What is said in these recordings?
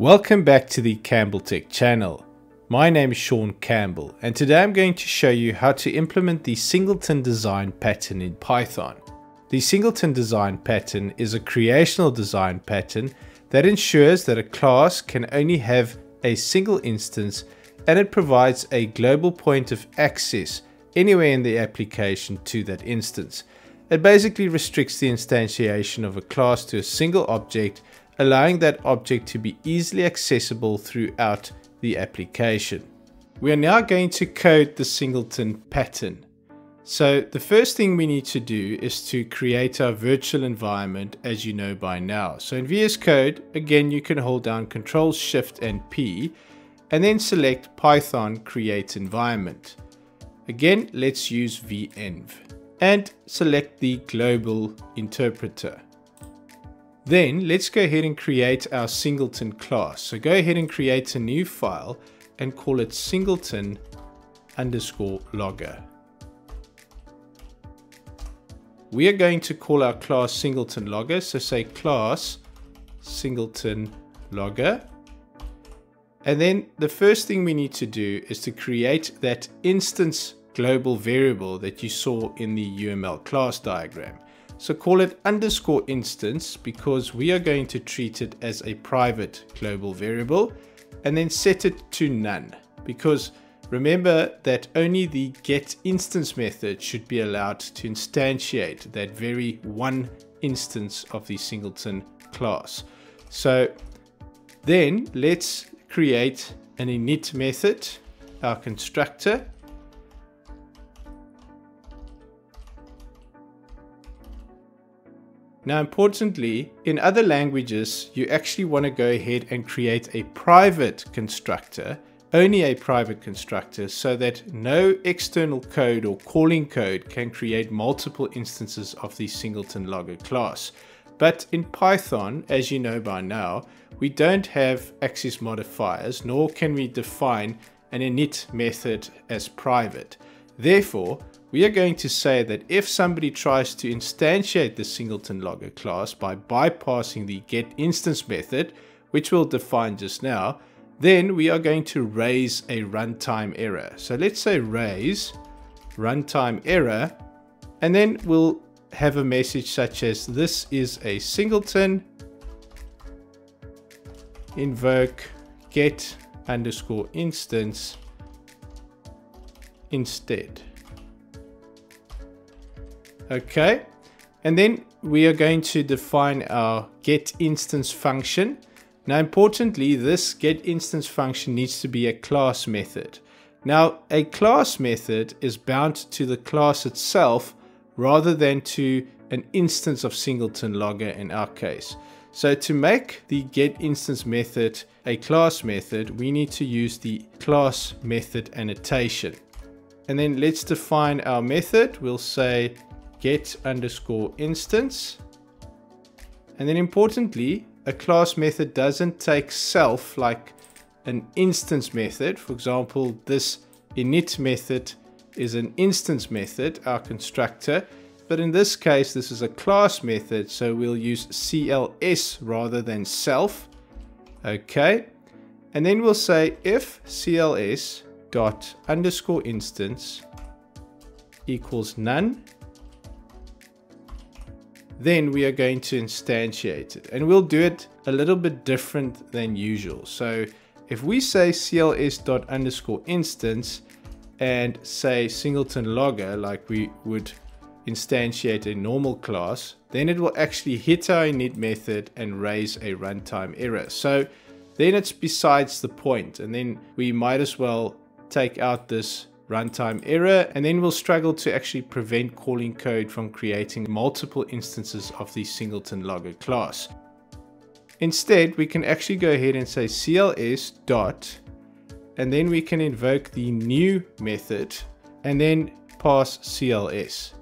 Welcome back to the Campbell Tech channel. My name is Sean Campbell and today I'm going to show you how to implement the singleton design pattern in Python. The singleton design pattern is a creational design pattern that ensures that a class can only have a single instance, and it provides a global point of access anywhere in the application to that instance. It basically restricts the instantiation of a class to a single object, allowing that object to be easily accessible throughout the application. We are now going to code the singleton pattern. So the first thing we need to do is to create our virtual environment, as you know by now. So in VS Code, again, you can hold down Ctrl, Shift and P, and then select Python Create Environment. Again, let's use venv and select the global interpreter. Then let's go ahead and create our singleton class. So go ahead and create a new file and call it singleton_logger. We are going to call our class SingletonLogger, so say class SingletonLogger. And then the first thing we need to do is to create that instance global variable that you saw in the UML class diagram. So call it _instance because we are going to treat it as a private global variable, and then set it to none because remember that only the getInstance method should be allowed to instantiate that very one instance of the singleton class. So then let's create an init method, our constructor. Now importantly, in other languages, you actually want to go ahead and create a private constructor, only a private constructor, so that no external code or calling code can create multiple instances of the SingletonLogger class. But in Python, as you know by now, we don't have access modifiers, nor can we define an init method as private. Therefore, we are going to say that if somebody tries to instantiate the SingletonLogger class by bypassing the getInstance method, which we'll define just now, then we are going to raise a runtime error. So let's say raise runtime error, and then we'll have a message such as this is a singleton, invoke get _instance instead. Okay, and then we are going to define our getInstance function. Now importantly, this getInstance function needs to be a class method. Now a class method is bound to the class itself rather than to an instance of SingletonLogger in our case. So to make the getInstance method a class method, we need to use the class method annotation. And then let's define our method. We'll say get _instance. And then importantly, a class method doesn't take self like an instance method. For example, this init method is an instance method, our constructor, but in this case, this is a class method, so we'll use CLS rather than self. Okay, and then we'll say if CLS dot _instance equals none, then we are going to instantiate it, and we'll do it a little bit different than usual. So if we say CLS dot _instance and say SingletonLogger like we would instantiate a normal class, then it will actually hit our init method and raise a runtime error. So then it's besides the point, and then we might as well take out this runtime error, and then we'll struggle to actually prevent calling code from creating multiple instances of the SingletonLogger class. Instead, we can actually go ahead and say CLS dot, and then we can invoke the new method and then pass CLS.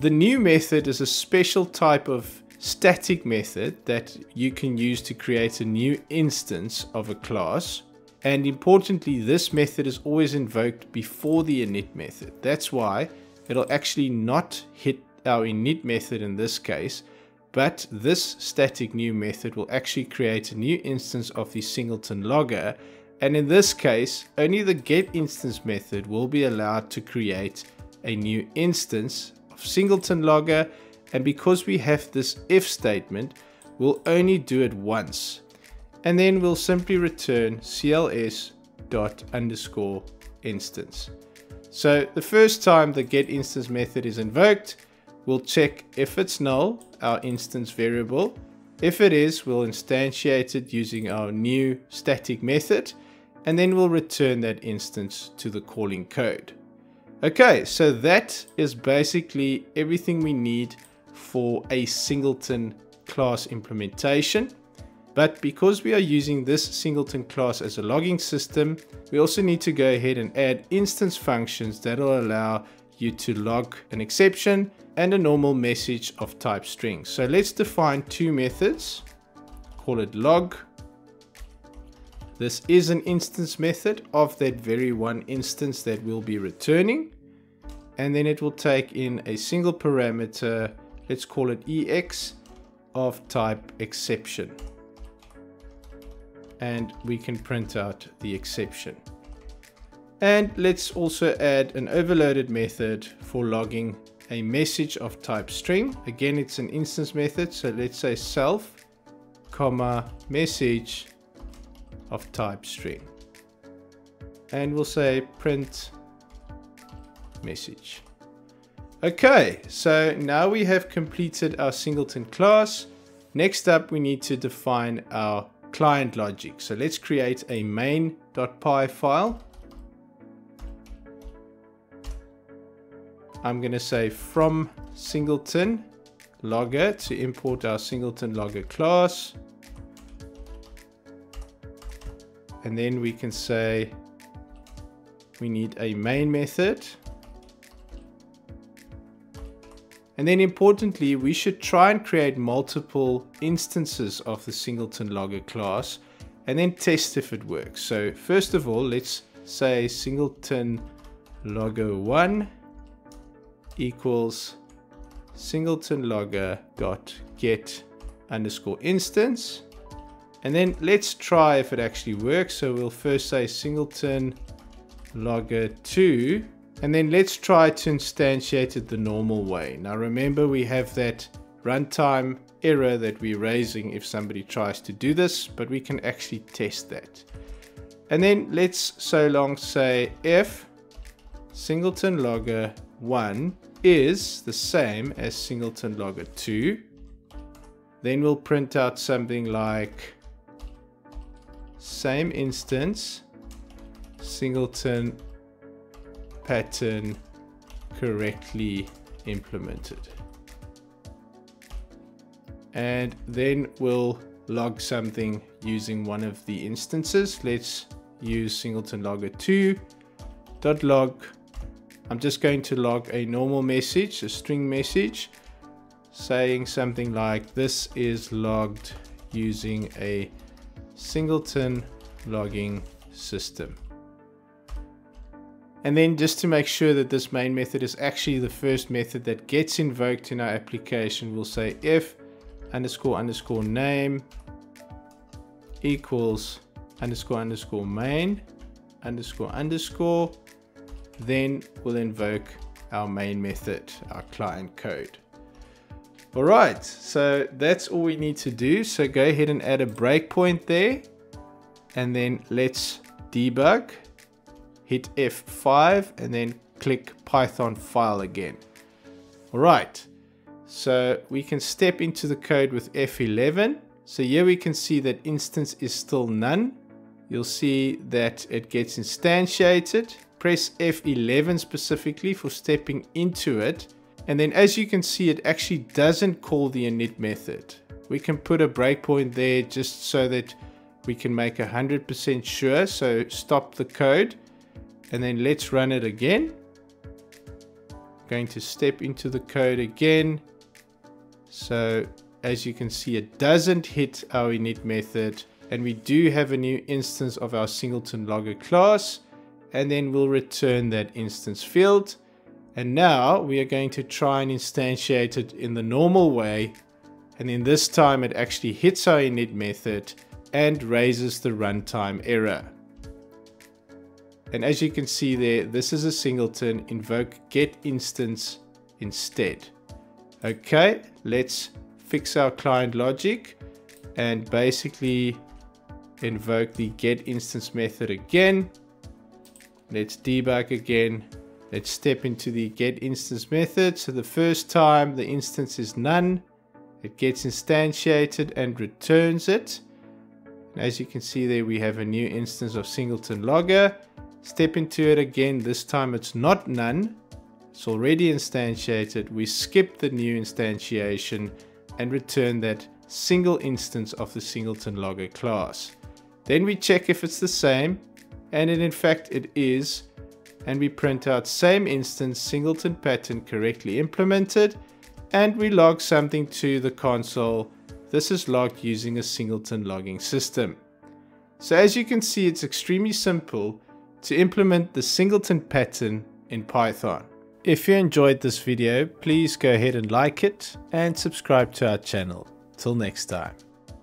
The new method is a special type of static method that you can use to create a new instance of a class. And importantly, this method is always invoked before the init method. That's why it'll actually not hit our init method in this case, But this static new method will actually create a new instance of the singleton logger. And in this case, only the getInstance method will be allowed to create a new instance of singleton logger. And because we have this if statement, we'll only do it once. And then we'll simply return cls._instance. So the first time the getInstance method is invoked, we'll check if it's null, our instance variable. If it is, we'll instantiate it using our new static method, and then we'll return that instance to the calling code. Okay, so that is basically everything we need for a singleton class implementation. But because we are using this singleton class as a logging system, we also need to go ahead and add instance functions that will allow you to log an exception and a normal message of type string. So let's define two methods, call it log. This is an instance method of that very one instance that we'll be returning. And then it will take in a single parameter, let's call it ex, of type exception. And we can print out the exception. And let's also add an overloaded method for logging a message of type string. Again, it's an instance method, so let's say self, comma, message of type string. And we'll say print message. Okay, so now we have completed our singleton class. Next up, we need to define our client logic. So let's create a main.py file. I'm going to say from singleton logger to import our singleton logger class. And then we can say we need a main method. And then importantly, we should try and create multiple instances of the singleton logger class and then test if it works. So first of all, let's say singleton logger 1 equals singleton logger dot get underscore instance, and then let's try if it actually works. So we'll first say singleton logger 2, and then let's try to instantiate it the normal way. Now remember, we have that runtime error that we're raising if somebody tries to do this, but we can actually test that. And then let's so long say if singleton logger 1 is the same as singleton logger 2, then we'll print out something like same instance singleton pattern correctly implemented, and then we'll log something using one of the instances. Let's use singleton logger 2 dot log. I'm just going to log a normal message, a string message, saying something like this is logged using a singleton logging system. And then just to make sure that this main method is actually the first method that gets invoked in our application, we'll say if underscore underscore name equals underscore underscore main underscore underscore. Then we'll invoke our main method, our client code. All right, so that's all we need to do. So go ahead and add a breakpoint there, and then let's debug, hit F5, and then click Python file again. All right, so we can step into the code with F11. So here we can see that instance is still none. You'll see that it gets instantiated. Press F11 specifically for stepping into it. And then as you can see, it actually doesn't call the init method. We can put a breakpoint there just so that we can make 100% sure. So stop the code and then let's run it again. I'm going to step into the code again. So as you can see, it doesn't hit our init method, and we do have a new instance of our singleton logger class. And then we'll return that instance field. And now we are going to try and instantiate it in the normal way And then this time it actually hits our init method and raises the runtime error. And as you can see there, this is a singleton, invoke get instance instead. Okay, let's fix our client logic and basically invoke the get instance method again. Let's debug again. Let's step into the get instance method. So the first time the instance is none, it gets instantiated and returns it. And as you can see there, we have a new instance of SingletonLogger. Step into it again. This time it's not none. It's already instantiated. We skip the new instantiation and return that single instance of the SingletonLogger class. Then we check if it's the same, and in fact it is, and we print out same instance, singleton pattern correctly implemented, and we log something to the console. This is logged using a singleton logging system. So as you can see, it's extremely simple to implement the singleton pattern in Python. If you enjoyed this video, please go ahead and like it and subscribe to our channel. Till next time.